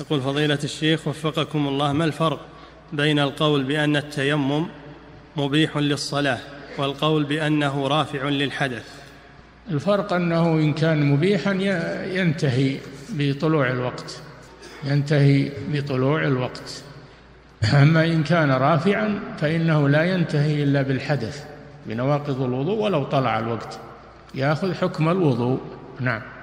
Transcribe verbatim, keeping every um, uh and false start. يقول فضيلة الشيخ وفقكم الله، ما الفرق بين القول بأن التيمم مبيح للصلاة والقول بأنه رافع للحدث؟ الفرق أنه إن كان مبيحا ينتهي بطلوع الوقت، ينتهي بطلوع الوقت، أما إن كان رافعا فإنه لا ينتهي إلا بالحدث بنواقض الوضوء، ولو طلع الوقت يأخذ حكم الوضوء. نعم.